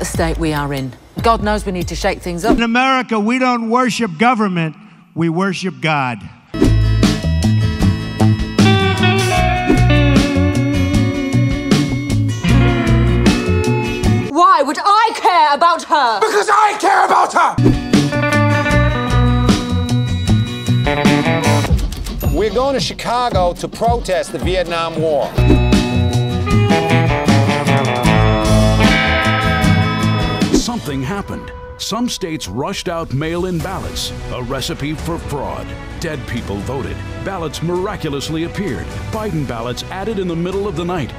the state we are in. God knows we need to shake things up. In America, we don't worship government, we worship God. Why would I care about her? Because I care about her! We're going to Chicago to protest the Vietnam War. Something happened. Some states rushed out mail-in ballots, a recipe for fraud. Dead people voted. Ballots miraculously appeared. Biden ballots added in the middle of the night.